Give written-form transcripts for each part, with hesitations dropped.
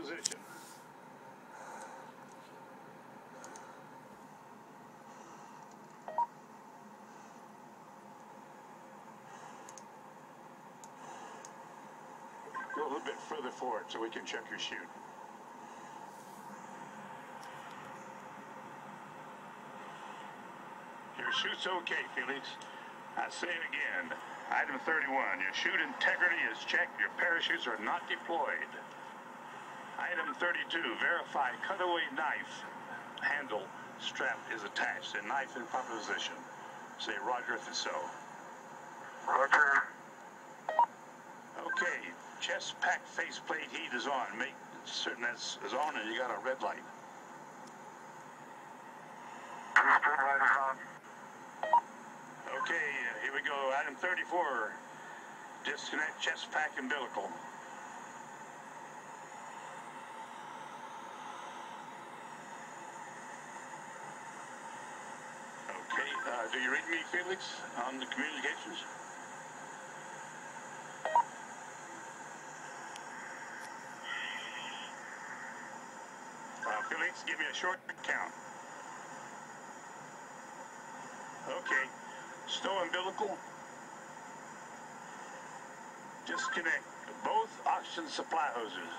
position. Go a little bit further forward so we can check your chute. Your chute's okay, Felix. I say it again. Item 31, your chute integrity is checked, your parachutes are not deployed. Item 32, verify cutaway knife handle strap is attached and knife in proper position. Say roger if it's so. Roger. Okay, chest pack faceplate heat is on. Make certain that's on and you got a red light. Light is on. Okay, here we go. Item 34, disconnect chest pack umbilical. Okay, do you read me, Felix, on the communications? Felix, give me a short count. Okay. Stow umbilical. Disconnect both oxygen supply hoses.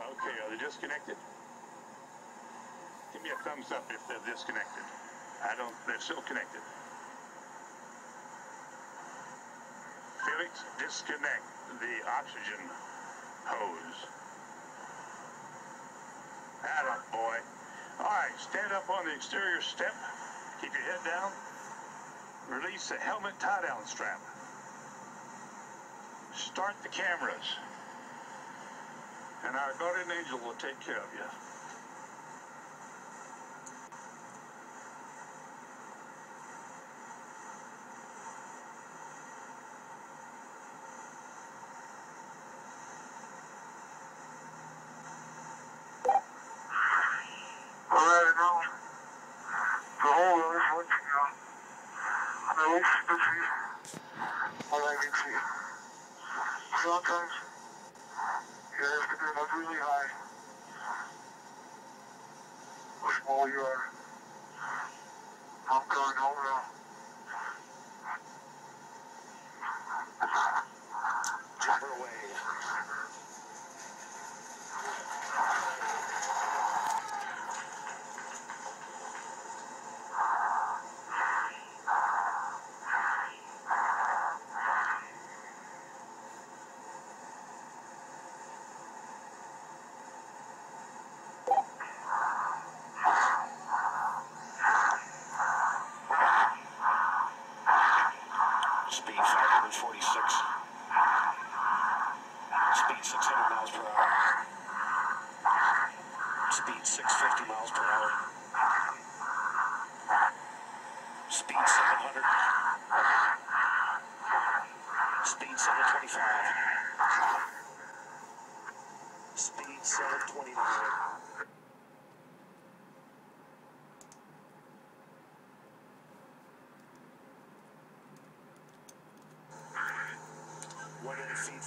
Okay, are they disconnected? Give me a thumbs up if they're disconnected. They're still connected. Felix, disconnect the oxygen hose. Atta boy. All right, stand up on the exterior step. Keep your head down. Release the helmet tie-down strap. Start the cameras. And our guardian angel will take care of you. Sometimes you have to get up really high, how small you are. I'm going home now. Jump away.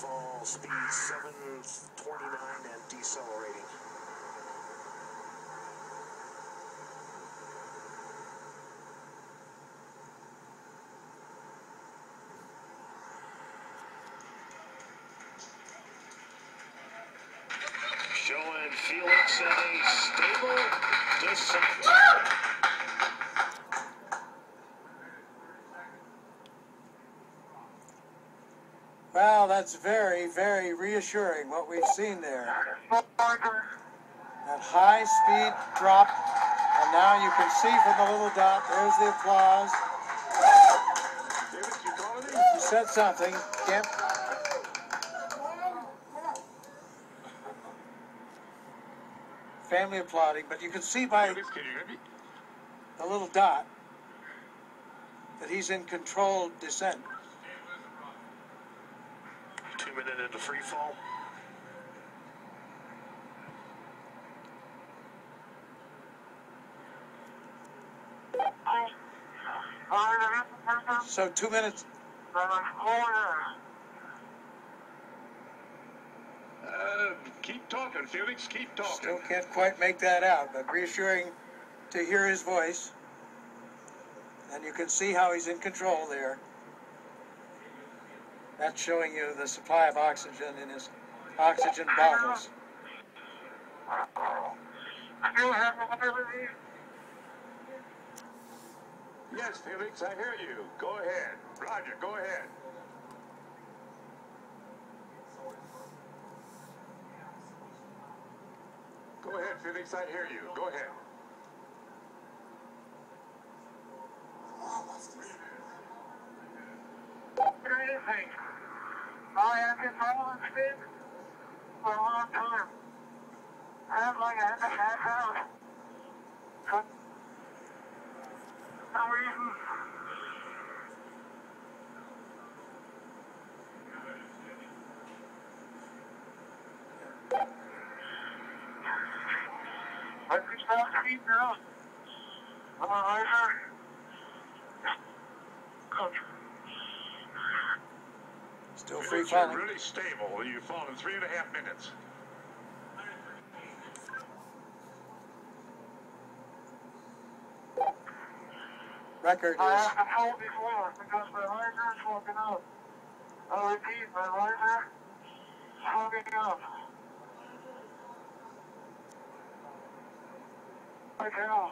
Fall speed 729 and decelerating. Showing Felix at a stable descent. Well, that's very, very reassuring what we've seen there. That high speed drop, and now you can see from the little dot, there's the applause. You said something, Kemp. Family applauding, but you can see by the little dot that he's in controlled descent. Into free fall. So 2 minutes. Keep talking, Felix. Keep talking. Still can't quite make that out, but reassuring to hear his voice. And you can see how he's in control there. That's showing you the supply of oxygen in his oxygen bottles. Do you have water with you? Yes, Felix, I hear you. Go ahead. Roger, go ahead. Go ahead, Felix, I hear you. Go ahead. I have been following Steve for a long time. I have like a half hour. For some reason. I reached out to Steve now. I'm a lifer. Coach. Still free falling. You're really stable. You fall in 3.5 minutes. Record is... I told before because my riser is smoking up. I repeat, my riser is smoking up. I can't.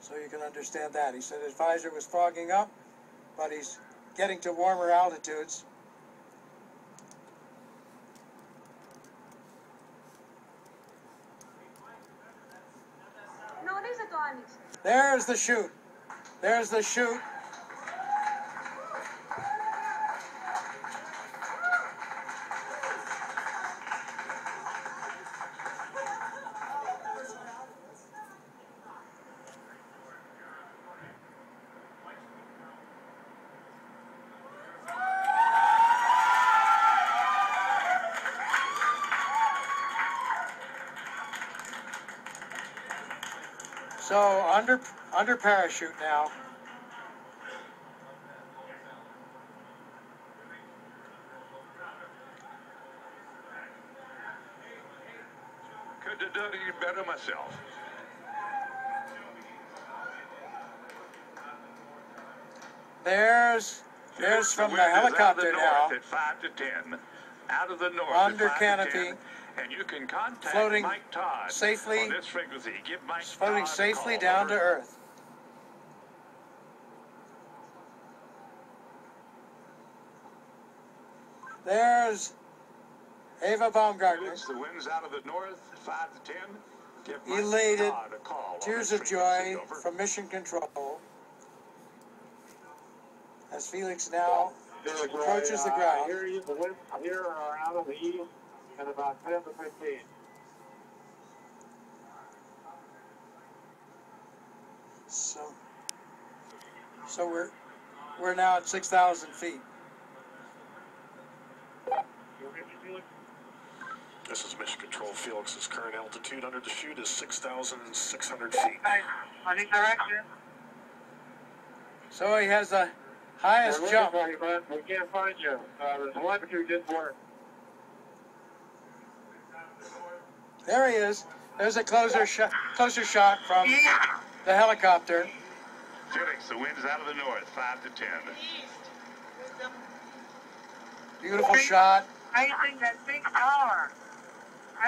So you can understand that. He said his visor was fogging up, but he's getting to warmer altitudes. There's the chute. There's the chute. So under parachute now. Couldn't have done any better myself. There's from the helicopter now. At 5 to 10, out of the north. Under canopy. And you can contact floating Mike Todd safely on this frequency. Give Mike floating Todd safely down to Earth. There's Eva Baumgartner. It's the winds out of the north, 5 to 10. Give Mike elated Todd a call. Tears of joy over from Mission Control as Felix now approaches the ground. I hear you. The winds here are out of the east. And about 10 to 15. So we're now at 6,000 feet. This is Mission Control. Felix's current altitude under the chute is 6,600 feet. I need direction. So he has the highest jump. You, but we can't find you. The telemetry didn't work. There he is. There's a closer shot from the helicopter. Felix, the wind's out of the north, 5 to 10. Beautiful shot. I'm facing that big tower.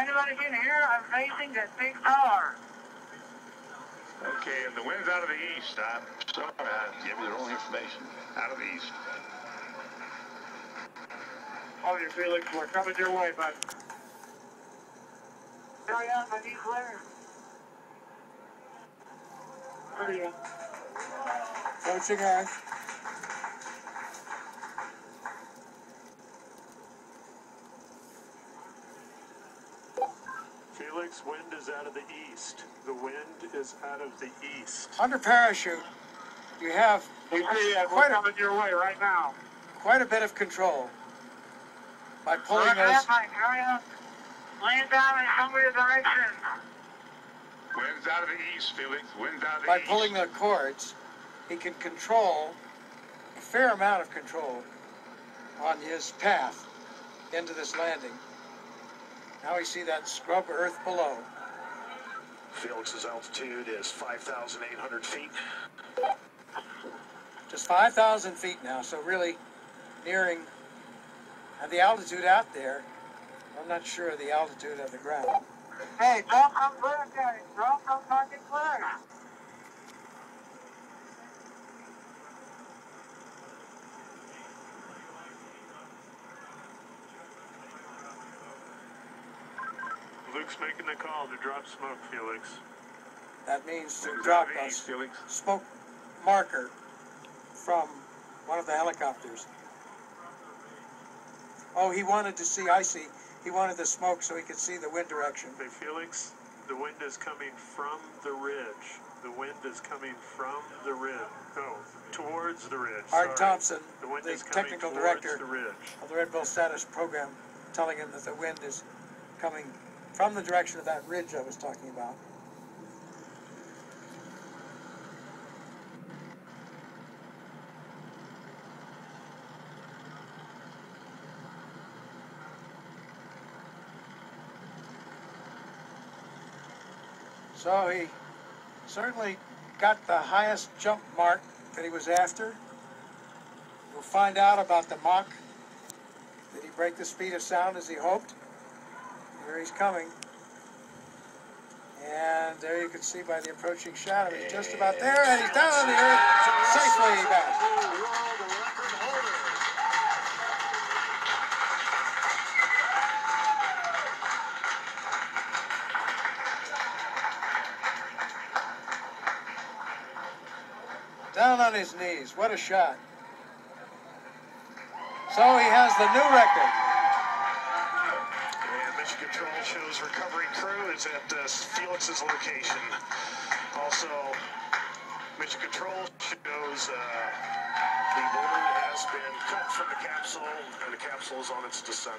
Anybody in here? I'm facing that big tower. Okay, and the wind's out of the east. I'm sorry, I gave you the wrong information. Out of the east. Oh, you Felix, we're coming your way, bud. Hurry up, I need clear. Hurry up. Approaching Earth. Felix, wind is out of the east. The wind is out of the east. Under parachute, you have quite a bit your way right now. Quite a bit of control by pulling us. Hurry up. Land down in some of your direction. Wind's out of the east, Felix. Wind's out of the east. By pulling the cords, he can control a fair amount of control on his path into this landing. Now we see that scrub earth below. Felix's altitude is 5,800 feet. Just 5,000 feet now, so really nearing the altitude out there. I'm not sure of the altitude of the ground. Hey, don't come clear, Jerry. Don't come fucking clear. Luke's making the call to drop smoke, Felix. That means to drop a smoke marker from one of the helicopters. Oh, he wanted to see, I see. He wanted the smoke so he could see the wind direction. Hey, Felix, the wind is coming from the ridge. The wind is coming from the ridge. No, towards the ridge. Art Thompson, the technical director of the Red Bull Stratos program, telling him that the wind is coming from the direction of that ridge I was talking about. So he certainly got the highest jump mark that he was after. We'll find out about the Mach. Did he break the speed of sound as he hoped? Here he's coming. And there you can see by the approaching shadow, he's just about there, and he's down on the earth, safely back. Down on his knees. What a shot. So he has the new record. And mission control shows recovery crew is at Felix's location. Also, mission control shows the balloon has been cut from the capsule, and the capsule is on its descent.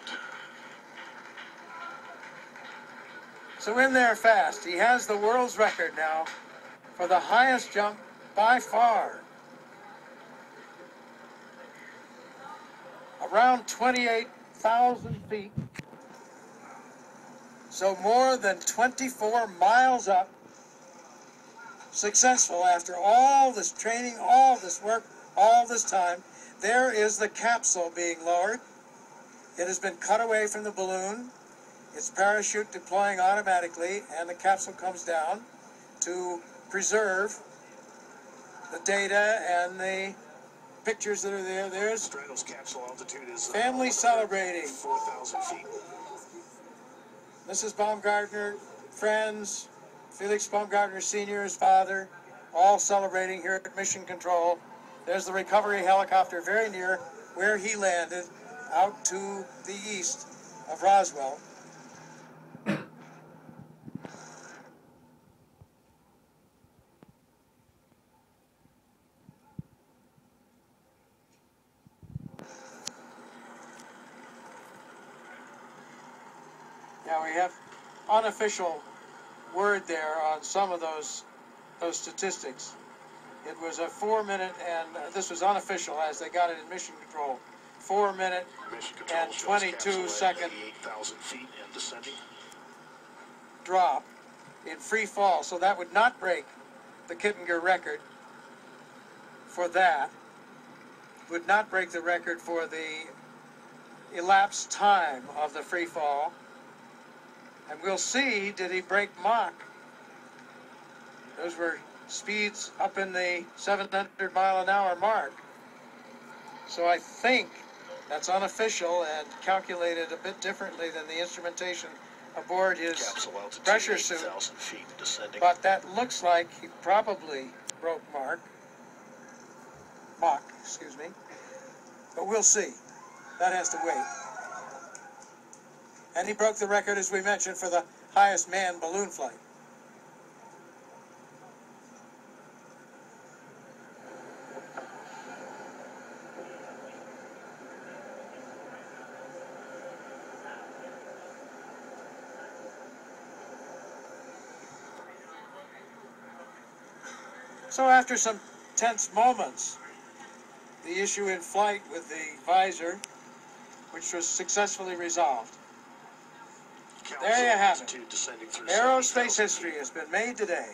So in there fast. He has the world's record now for the highest jump by far, around 28,000 feet, so more than 24 miles up, successful after all this training, all this work, all this time. There is the capsule being lowered. It has been cut away from the balloon, its parachute deploying automatically, and the capsule comes down to preserve the data and the pictures that are there. There's Stratos capsule altitude is family celebrating. 4,000 feet. Mrs. Baumgartner, friends, Felix Baumgartner Sr., his father, all celebrating here at Mission Control. There's the recovery helicopter very near where he landed, out to the east of Roswell. Yeah, we have unofficial word there on some of those statistics. It was a 4 minute, and this was unofficial as they got it in Mission Control. 4 minute and 22 second drop in free fall. So that would not break the Kittinger record for that. Would not break the record for the elapsed time of the free fall. And we'll see, did he break Mach? Those were speeds up in the 700 mile an hour mark. So I think that's unofficial and calculated a bit differently than the instrumentation aboard his pressure suit. But that looks like he probably broke Mach, excuse me. But we'll see. That has to wait. And he broke the record, as we mentioned, for the highest manned balloon flight. So after some tense moments, the issue in flight with the visor, which was successfully resolved. There you have it. Aerospace history has been made today.